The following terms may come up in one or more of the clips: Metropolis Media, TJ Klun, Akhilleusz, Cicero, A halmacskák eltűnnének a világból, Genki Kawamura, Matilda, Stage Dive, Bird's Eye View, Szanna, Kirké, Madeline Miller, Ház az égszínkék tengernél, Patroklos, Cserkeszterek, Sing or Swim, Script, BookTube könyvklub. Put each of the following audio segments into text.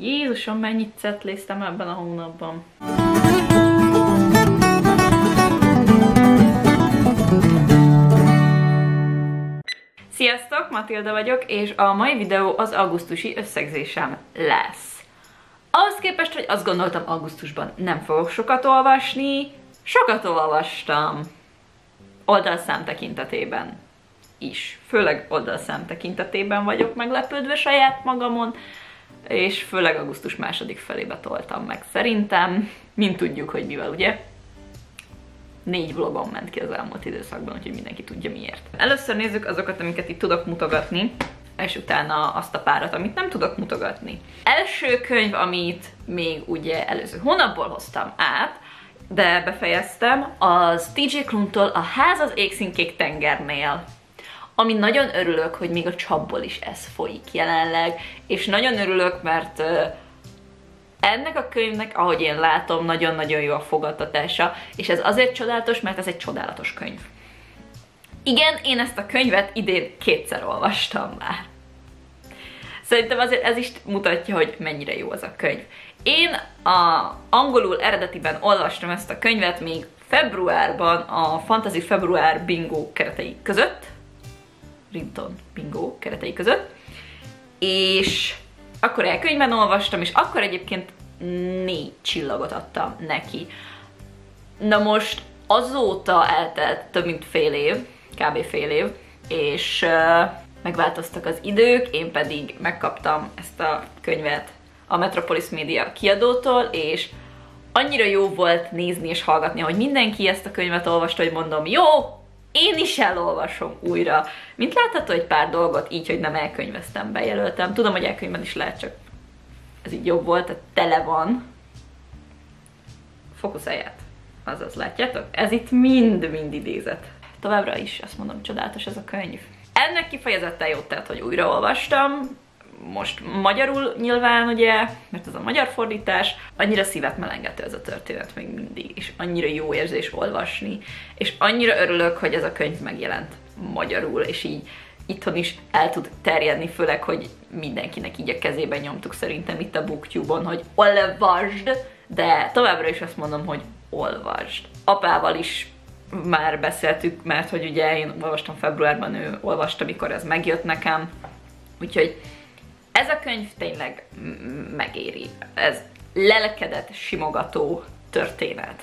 Jézusom, mennyit cetléztem ebben a hónapban. Sziasztok, Matilda vagyok, és a mai videó az augusztusi összegzésem lesz. Ahhoz képest, hogy azt gondoltam, augusztusban nem fogok sokat olvasni, sokat olvastam. Oldalszám tekintetében is. Főleg oldalszám tekintetében vagyok meglepődve saját magamon, és főleg augusztus második felébe toltam meg szerintem, mint tudjuk, hogy mivel, ugye? 4 vlogom ment ki az elmúlt időszakban, úgyhogy mindenki tudja miért. Először nézzük azokat, amiket itt tudok mutogatni, és utána azt a párat, amit nem tudok mutogatni. Első könyv, amit még ugye előző hónapból hoztam át, de befejeztem, az TJ Kluntól A ház az égszínkék tengernél. Ami nagyon örülök, hogy még a csapból is ez folyik jelenleg, és nagyon örülök, mert ennek a könyvnek, ahogy én látom, nagyon-nagyon jó a fogadtatása, és ez azért csodálatos, mert ez egy csodálatos könyv. Igen, én ezt a könyvet idén 2-szer olvastam már. Szerintem azért ez is mutatja, hogy mennyire jó az a könyv. Én angolul eredetiben olvastam ezt a könyvet még februárban, a Fantasy Február Bingo keretei között, Rinton Bingo keretei között, és akkor elkönyvben olvastam, és akkor egyébként 4 csillagot adtam neki. Na most azóta eltelt több mint fél év, kb. Fél év, és megváltoztak az idők, én pedig megkaptam ezt a könyvet a Metropolis Media kiadótól, és annyira jó volt nézni és hallgatni, hogy mindenki ezt a könyvet olvasta, hogy mondom, jó, én is elolvasom újra. Mint látható, egy pár dolgot így, hogy nem elkönyveztem, bejelöltem. Tudom, hogy elkönyvben is lehet, csak ez így jobb volt, tehát tele van. Fókuszálját. Azaz, látjátok? Ez itt mind-mind idézet. Továbbra is azt mondom, csodálatos ez a könyv. Ennek kifejezetten jót tett, hogy újraolvastam. Most magyarul nyilván, ugye, mert ez a magyar fordítás, annyira szívet melengető ez a történet még mindig, és annyira jó érzés olvasni, és annyira örülök, hogy ez a könyv megjelent magyarul, és így itthon is el tud terjedni, főleg, hogy mindenkinek így a kezében nyomtuk szerintem itt a BookTube-on, hogy olvasd, de továbbra is azt mondom, hogy olvasd. Apával is már beszéltük, mert hogy ugye én olvastam februárban, ő olvasta, mikor ez megjött nekem, úgyhogy ez a könyv tényleg megéri. Ez lelkedet simogató történet.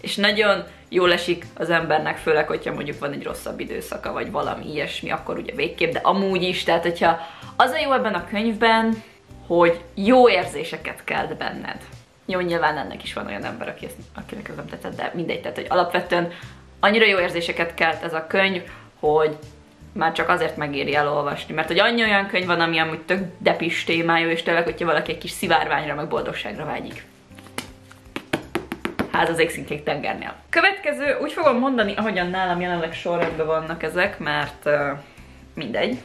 És nagyon jól esik az embernek, főleg, hogyha mondjuk van egy rosszabb időszaka, vagy valami ilyesmi, akkor ugye végképp, de amúgy is, tehát hogyha az a jó ebben a könyvben, hogy jó érzéseket kelt benned. Jó, nyilván ennek is van olyan ember, akinek ez nem tetszett, de mindegy, tehát hogy alapvetően annyira jó érzéseket kelt ez a könyv, hogy már csak azért megéri elolvasni, mert hogy annyi olyan könyv van, ami amúgy tök depis témájú, és tényleg, hogyha valaki egy kis szivárványra, meg boldogságra vágyik. Ház az égszínkék tengernél. Következő, úgy fogom mondani, ahogyan nálam jelenleg sorrendben vannak ezek, mert mindegy.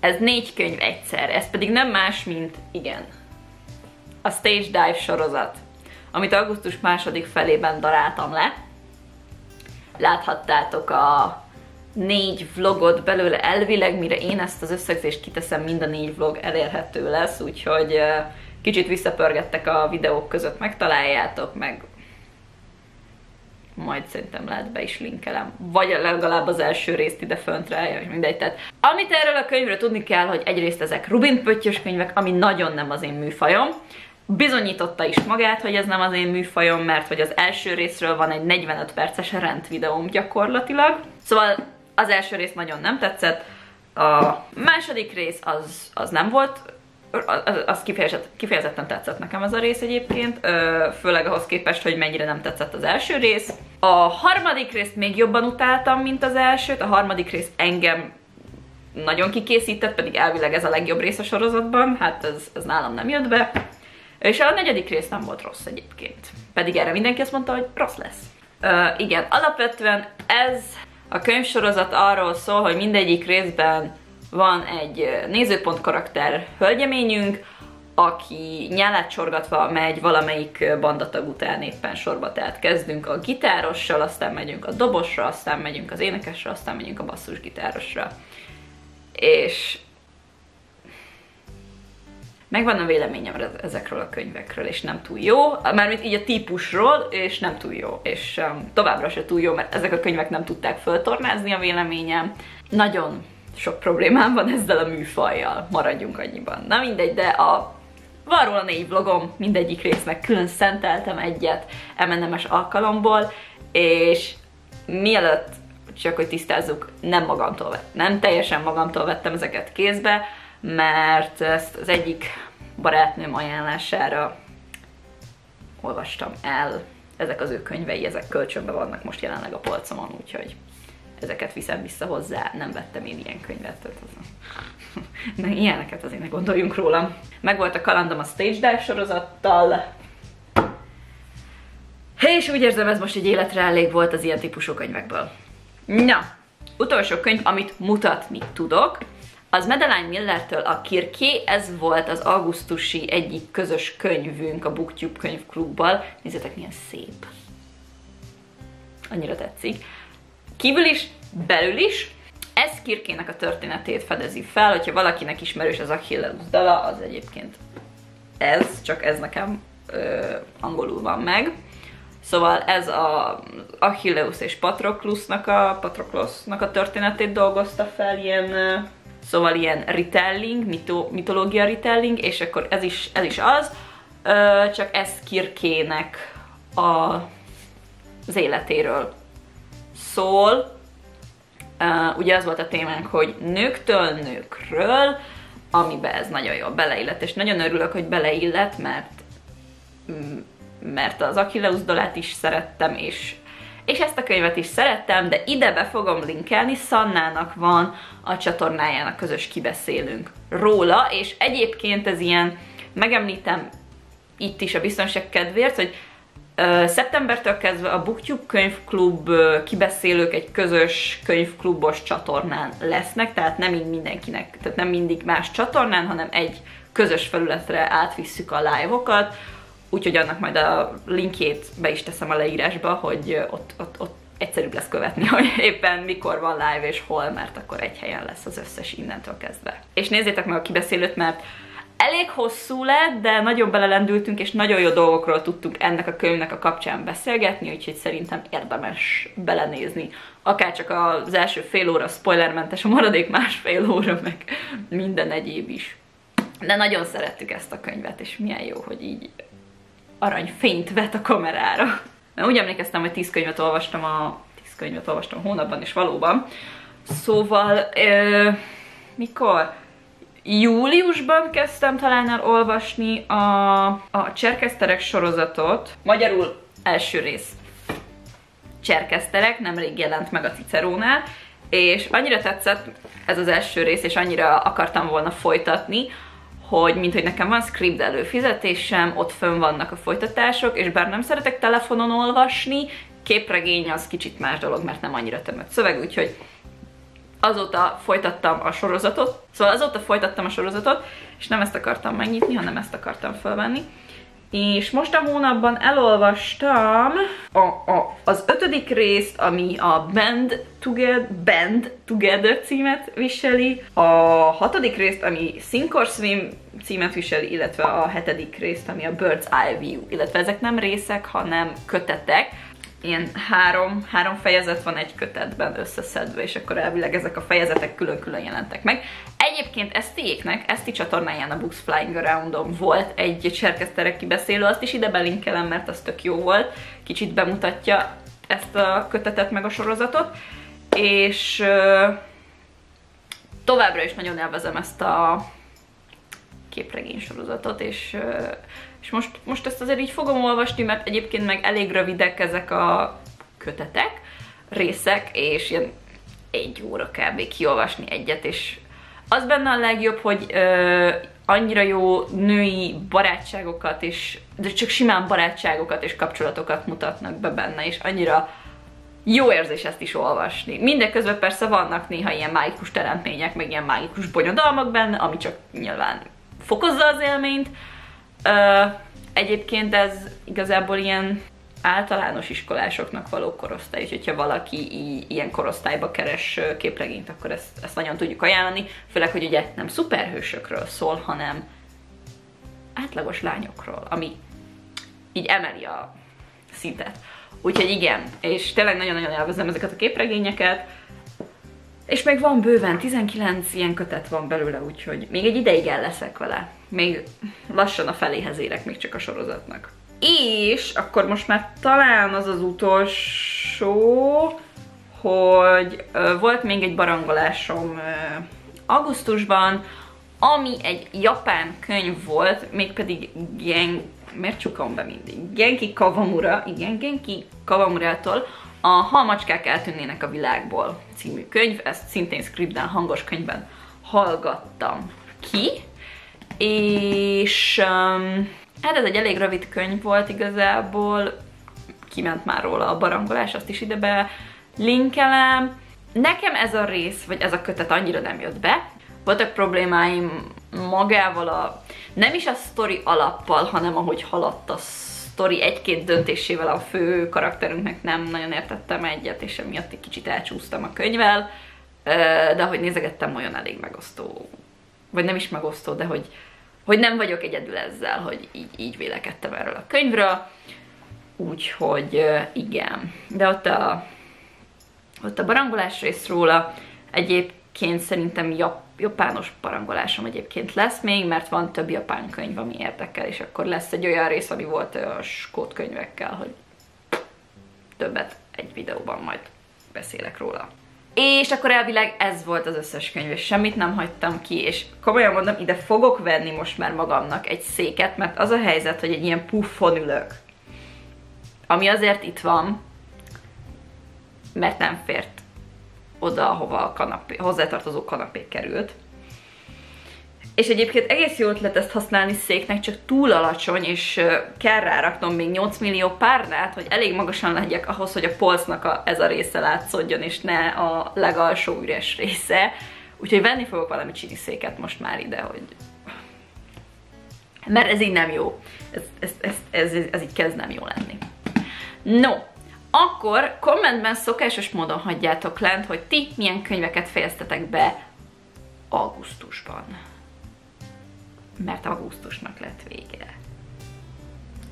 Ez 4 könyv egyszer, ez pedig nem más, mint igen, a Stage Dive sorozat, amit augusztus második felében daráltam le. Láthattátok a 4 vlogot belőle elvileg, mire én ezt az összegzést kiteszem, mind a 4 vlog elérhető lesz, úgyhogy kicsit visszapörgettek a videók között, megtaláljátok, meg majd szerintem lehet be is linkelem, vagy legalább az első részt ide föntre, és mindegy. Tehát, amit erről a könyvről tudni kell, hogy egyrészt ezek rubinpöttyös könyvek, ami nagyon nem az én műfajom, bizonyította is magát, hogy ez nem az én műfajom, mert hogy az első részről van egy 45 perces rendvideóm gyakorlatilag, szóval az első rész nagyon nem tetszett, a második rész az nem volt, az kifejezetten tetszett nekem ez a rész egyébként, főleg ahhoz képest, hogy mennyire nem tetszett az első rész. A harmadik részt még jobban utáltam, mint az elsőt, a harmadik rész engem nagyon kikészített, pedig elvileg ez a legjobb rész a sorozatban, hát ez nálam nem jött be. És a negyedik rész nem volt rossz egyébként, pedig erre mindenki azt mondta, hogy rossz lesz. Igen, alapvetően ez a könyvsorozat arról szól, hogy mindegyik részben van egy nézőpont karakter hölgyeményünk, aki nyálát csorgatva megy valamelyik bandatag után éppen sorba, tehát kezdünk a gitárossal, aztán megyünk a dobosra, aztán megyünk az énekesre, aztán megyünk a basszusgitárosra. És Megvan a véleményem ezekről a könyvekről, és nem túl jó, mármint így a típusról, és nem túl jó, és továbbra se túl jó, mert ezek a könyvek nem tudták föltornázni a véleményem. Nagyon sok problémám van ezzel a műfajjal, maradjunk annyiban. Na mindegy, de van róla 4 vlogom, mindegyik résznek külön szenteltem egyet M&M-es alkalomból, és mielőtt, csak hogy tisztázzuk, nem teljesen magamtól vettem ezeket kézbe, mert ezt az egyik barátnőm ajánlására olvastam el. Ezek az ő könyvei, ezek kölcsönben vannak most jelenleg a polcomon, úgyhogy ezeket viszem vissza hozzá, nem vettem én ilyen könyvet. De ilyeneket azért ne gondoljunk rólam. Megvolt a kalandom a Stage Dive sorozattal, és úgy érzem, ez most egy életre elég volt az ilyen típusú könyvekből. Na, utolsó könyv, amit mutatni tudok, az Madeline Millertől a Kirké, ez volt az augusztusi egyik közös könyvünk a BookTube könyvklubbal. Nézzétek, milyen szép. Annyira tetszik. Kívül is, belül is. Ez Kirkének a történetét fedezi fel, hogyha valakinek ismerős az Akhilleusz dala, az egyébként ez, csak ez nekem angolul van meg. Szóval ez az Akhilleusz és Patroklosnak a történetét dolgozta fel, ilyen, szóval ilyen retelling, mitológia retelling, és akkor ez is az, csak ez Kirkének az életéről szól. Ugye az volt a témánk, hogy nőktől nőkről, amiben ez nagyon jól beleillett, és nagyon örülök, hogy beleillett, mert az Akhilleusz dalát is szerettem, és ezt a könyvet is szerettem, de ide be fogom linkelni, Szannának van a csatornájának közös kibeszélünk róla, és egyébként ez ilyen, megemlítem itt is a biztonság kedvéért, hogy szeptembertől kezdve a BookTube könyvklub kibeszélők egy közös könyvklubos csatornán lesznek, tehát nem így mindenkinek, tehát nem mindig más csatornán, hanem egy közös felületre átvisszük a live-okat, úgyhogy annak majd a linkjét be is teszem a leírásba, hogy ott egyszerűbb lesz követni, hogy éppen mikor van live és hol, mert akkor egy helyen lesz az összes innentől kezdve. És nézzétek meg a kibeszélőt, mert elég hosszú lett, de nagyon belelendültünk, és nagyon jó dolgokról tudtunk ennek a könyvnek a kapcsán beszélgetni, úgyhogy szerintem érdemes belenézni. Akárcsak az első fél óra spoilermentes, a maradék másfél óra, meg minden egyéb is. De nagyon szerettük ezt a könyvet, és milyen jó, hogy így aranyfényt vet a kamerára. Mert úgy emlékeztem, hogy 10 könyvet olvastam hónapban, és valóban. Szóval, mikor? Júliusban kezdtem talán el olvasni a Cserkeszterek sorozatot. Magyarul első rész. Cserkeszterek, nemrég jelent meg a Cicerónál, és annyira tetszett ez az első rész, és annyira akartam volna folytatni, hogy minthogy nekem van Script előfizetésem, ott fönn vannak a folytatások, és bár nem szeretek telefonon olvasni, képregény az kicsit más dolog, mert nem annyira tömött szöveg, úgyhogy azóta folytattam a sorozatot, és nem ezt akartam megnyitni, hanem ezt akartam felvenni. És most a hónapban elolvastam az 5. részt, ami a Bend Together címet viseli, a 6. részt, ami Sing or Swim címet viseli, illetve a 7. részt, ami a Bird's Eye View, illetve ezek nem részek, hanem kötetek. Ilyen három fejezet van egy kötetben összeszedve, és akkor elvileg ezek a fejezetek külön-külön jelentek meg. Egyébként Eszti csatornáján a Books Flying Around-on volt egy Cserkeszterek kibeszélő, azt is ide belinkelem, mert az tök jó volt, kicsit bemutatja ezt a kötetet meg a sorozatot, és továbbra is nagyon elvezem ezt a képregény sorozatot, és most ezt azért így fogom olvasni, mert egyébként meg elég rövidek ezek a kötetek, részek, és ilyen 1 óra kb. Kiolvasni egyet, és az benne a legjobb, hogy annyira jó női barátságokat is, de csak simán barátságokat és kapcsolatokat mutatnak be benne, és annyira jó érzés ezt is olvasni. Mindeközben persze vannak néha ilyen mágikus teremtmények, meg ilyen mágikus bonyodalmak benne, ami csak nyilván fokozza az élményt. Egyébként ez igazából ilyen általános iskolásoknak való korosztály, úgyhogy ha valaki ilyen korosztályba keres képregényt, akkor ezt nagyon tudjuk ajánlani, főleg, hogy ugye nem szuperhősökről szól, hanem átlagos lányokról, ami így emeli a szintet. Úgyhogy igen, és tényleg nagyon-nagyon elvezem ezeket a képregényeket, és még van bőven, 19 ilyen kötet van belőle, úgyhogy még egy ideig el leszek vele. Még lassan a feléhez érek, még csak a sorozatnak. És akkor most már talán az az utolsó, hogy volt még egy barangolásom augusztusban, ami egy japán könyv volt, mégpedig Genki Kawamura, igen, Genki Kawamurától, A halmacskák eltűnnének a világból című könyv, ezt szintén Scriptben, hangos könyvben hallgattam ki, és hát ez egy elég rövid könyv volt igazából, kiment már róla a barangolás, azt is idebe linkelem. Nekem ez a rész, vagy ez a kötet annyira nem jött be, voltak problémáim magával a, nem is a sztori alappal, hanem ahogy haladt a sztori egy-két döntésével a fő karakterünknek nem nagyon értettem egyet, és emiatt egy kicsit elcsúsztam a könyvvel, de ahogy nézegettem, olyan elég megosztó, vagy nem is megosztó, de hogy nem vagyok egyedül ezzel, hogy így vélekedtem erről a könyvről, úgyhogy igen. De ott a barangolás rész róla egyébként szerintem japános barangolásom egyébként lesz még, mert van több japán könyv, ami érdekel, és akkor lesz egy olyan rész, ami volt a skót könyvekkel, hogy többet egy videóban majd beszélek róla. És akkor elvileg ez volt az összes könyv, és semmit nem hagytam ki, és komolyan mondom, ide fogok venni most már magamnak egy széket, mert az a helyzet, hogy egy ilyen puffon ülök, ami azért itt van, mert nem fért oda, ahova a kanapé, hozzátartozó kanapé került. És egyébként egész jó ötlet ezt használni széknek, csak túl alacsony, és kell ráraknom még 8 millió párnát, hogy elég magasan legyek ahhoz, hogy a polcnak ez a része látszódjon, és ne a legalsó üres része. Úgyhogy venni fogok valami csini széket most már ide, hogy... Mert ez így nem jó. Ez így kezd nem jó lenni. No, akkor kommentben szokásos módon hagyjátok lent, hogy ti milyen könyveket fejeztetek be augusztusban. Mert augusztusnak lett vége.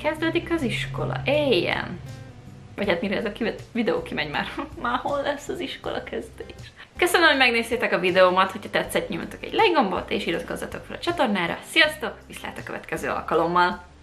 Kezdődik az iskola, éljen! Vagy hát mire ez a videó kimegy már, már hol lesz az iskola kezdés? Köszönöm, hogy megnéztétek a videómat, hogyha tetszett, nyomjatok egy like gombot, és iratkozzatok fel a csatornára. Sziasztok, viszlát a következő alkalommal!